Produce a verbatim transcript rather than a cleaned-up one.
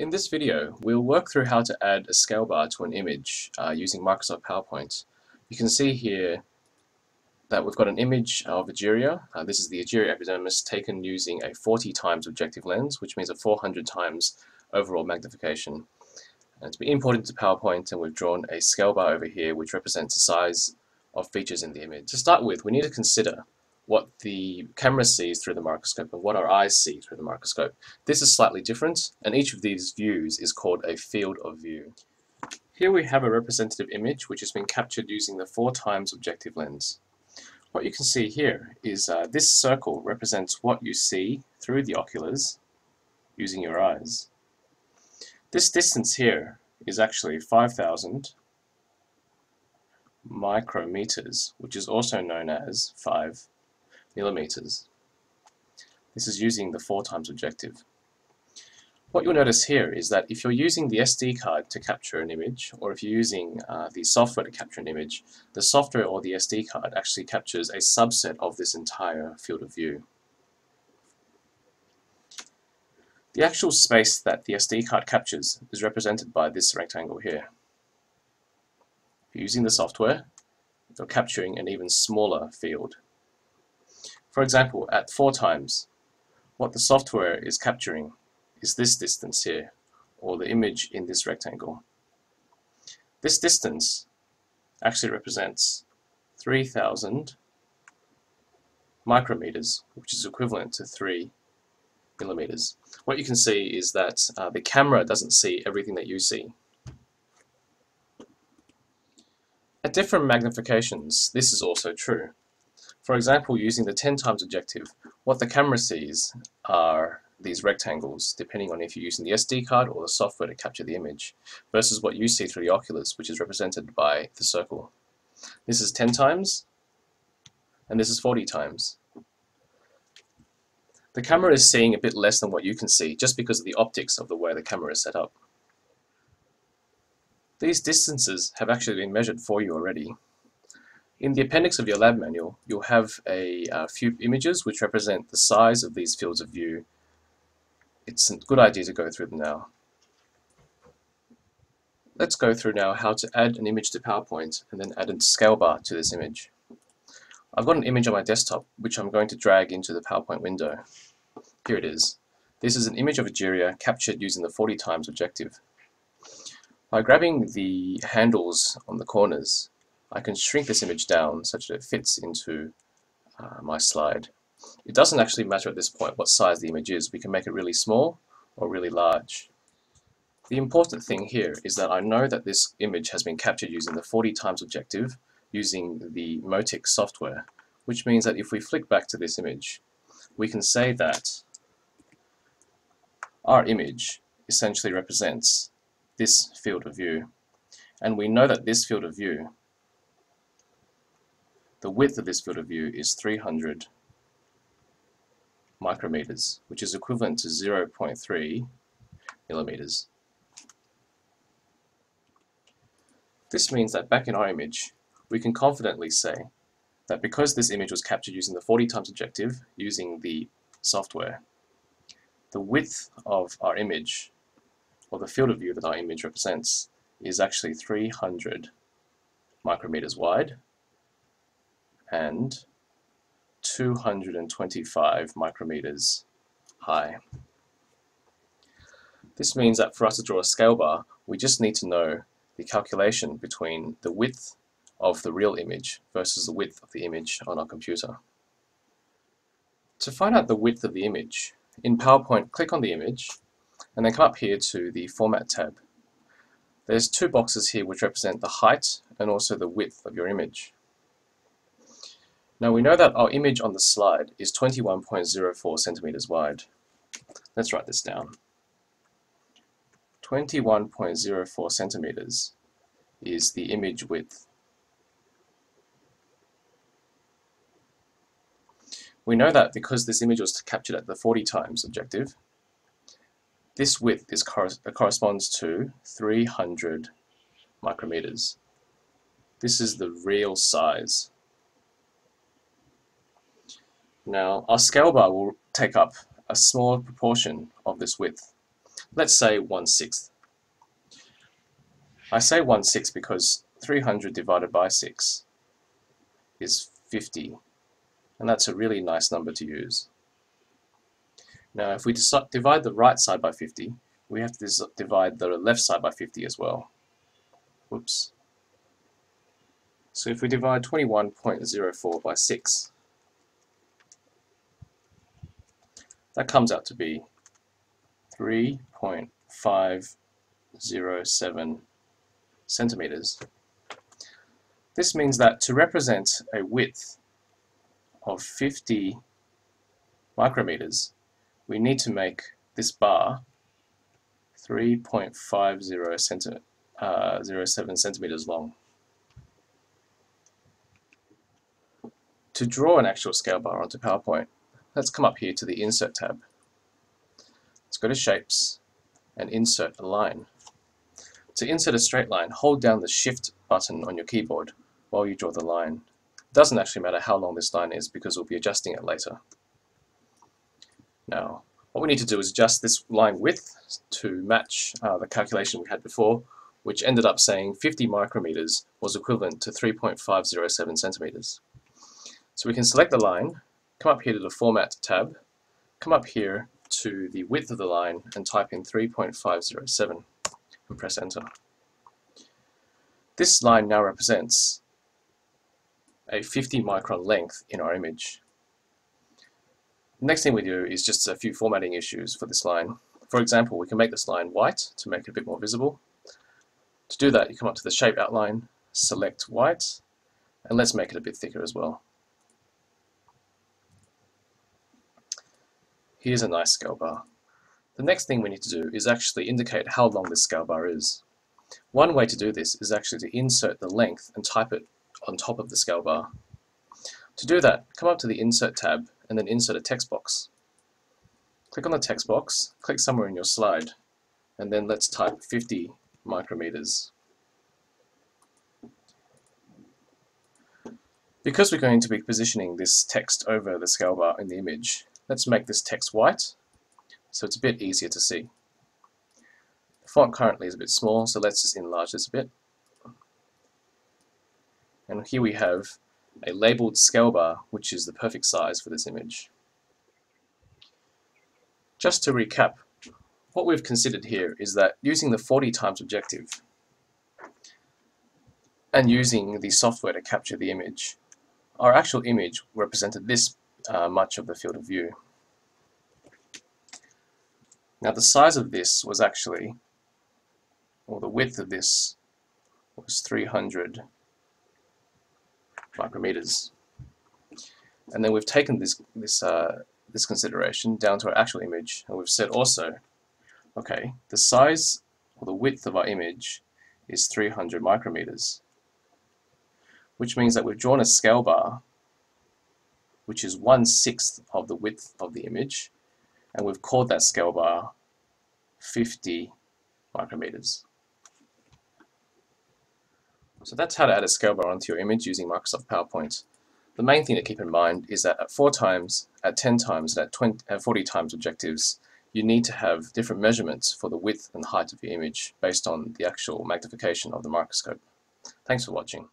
In this video, we'll work through how to add a scale bar to an image uh, using Microsoft PowerPoint. You can see here that we've got an image of Egeria. Uh, this is the Egeria epidermis taken using a forty times objective lens, which means a four hundred times overall magnification. And it's been imported to PowerPoint, and we've drawn a scale bar over here which represents the size of features in the image. To start with, we need to consider what the camera sees through the microscope and what our eyes see through the microscope. This is slightly different, and each of these views is called a field of view. Here we have a representative image which has been captured using the four times objective lens. What you can see here is uh, this circle represents what you see through the oculars using your eyes. This distance here is actually five thousand micrometers, which is also known as five millimeters. This is using the four times objective. What you'll notice here is that if you're using the S D card to capture an image, or if you're using uh, the software to capture an image, the software or the S D card actually captures a subset of this entire field of view. The actual space that the S D card captures is represented by this rectangle here. If you're using the software, you're capturing an even smaller field. For example, at four times, what the software is capturing is this distance here, or the image in this rectangle. This distance actually represents three thousand micrometers, which is equivalent to three millimeters. What you can see is that uh, the camera doesn't see everything that you see. At different magnifications, this is also true. For example, using the ten times objective, what the camera sees are these rectangles, depending on if you're using the S D card or the software to capture the image, versus what you see through the oculars, which is represented by the circle. This is ten times, and this is forty times. The camera is seeing a bit less than what you can see, just because of the optics of the way the camera is set up. These distances have actually been measured for you already. In the appendix of your lab manual, you'll have a uh, few images which represent the size of these fields of view. It's a good idea to go through them now. Let's go through now how to add an image to PowerPoint and then add a scale bar to this image. I've got an image on my desktop which I'm going to drag into the PowerPoint window. Here it is. This is an image of Egeria captured using the forty times objective. By grabbing the handles on the corners, I can shrink this image down such that it fits into uh, my slide. It doesn't actually matter at this point what size the image is. We can make it really small or really large. The important thing here is that I know that this image has been captured using the forty times objective using the Motix software, which means that if we flick back to this image, we can say that our image essentially represents this field of view. And we know that this field of view, the width of this field of view is three hundred micrometers, which is equivalent to zero point three millimeters. This means that back in our image, we can confidently say that because this image was captured using the forty times objective, using the software, the width of our image, or the field of view that our image represents, is actually three hundred micrometers wide and two hundred twenty-five micrometers high. This means that for us to draw a scale bar, we just need to know the calculation between the width of the real image versus the width of the image on our computer. To find out the width of the image, in PowerPoint, click on the image and then come up here to the Format tab. There's two boxes here which represent the height and also the width of your image. Now we know that our image on the slide is twenty-one point zero four centimeters wide. Let's write this down. twenty-one point zero four centimeters is the image width. We know that because this image was captured at the forty times objective, this width is cor- corresponds to three hundred micrometers. This is the real size. Now, our scale bar will take up a small proportion of this width. Let's say one sixth. I say one sixth because three hundred divided by six is fifty, and that's a really nice number to use. Now if we divide the right side by fifty, we have to divide the left side by fifty as well. Whoops. So if we divide twenty-one point zero four by six, that comes out to be three point five zero seven centimeters. This means that to represent a width of fifty micrometers, we need to make this bar three point five zero uh, centimeters long. To draw an actual scale bar onto PowerPoint, let's come up here to the Insert tab. Let's go to Shapes and Insert a Line. To insert a straight line, hold down the Shift button on your keyboard while you draw the line. It doesn't actually matter how long this line is because we'll be adjusting it later. Now, what we need to do is adjust this line width to match uh, the calculation we had before, which ended up saying fifty micrometers was equivalent to three point five zero seven centimeters. So we can select the line, come up here to the Format tab, come up here to the width of the line and type in three point five zero seven and press Enter. This line now represents a fifty micron length in our image. The next thing we do is just a few formatting issues for this line. For example, we can make this line white to make it a bit more visible. To do that, you come up to the Shape Outline, select White, and let's make it a bit thicker as well. Here's a nice scale bar. The next thing we need to do is actually indicate how long this scale bar is. One way to do this is actually to insert the length and type it on top of the scale bar. To do that, come up to the Insert tab and then insert a text box. Click on the text box, click somewhere in your slide, and then let's type fifty micrometers. Because we're going to be positioning this text over the scale bar in the image, let's make this text white so it's a bit easier to see. The font currently is a bit small, so let's just enlarge this a bit. And here we have a labeled scale bar, which is the perfect size for this image. Just to recap, what we've considered here is that using the forty times objective and using the software to capture the image, our actual image represented this Uh, much of the field of view. Now the size of this was actually, or the width of this was three hundred micrometers. And then we've taken this this uh, this consideration down to our actual image, and we've said also, okay, the size or the width of our image is three hundred micrometers, which means that we've drawn a scale bar which is one sixth of the width of the image, and we've called that scale bar fifty micrometers. So that's how to add a scale bar onto your image using Microsoft PowerPoint. The main thing to keep in mind is that at four times, at ten times, and at, twenty, at forty times objectives, you need to have different measurements for the width and height of your image based on the actual magnification of the microscope. Thanks for watching.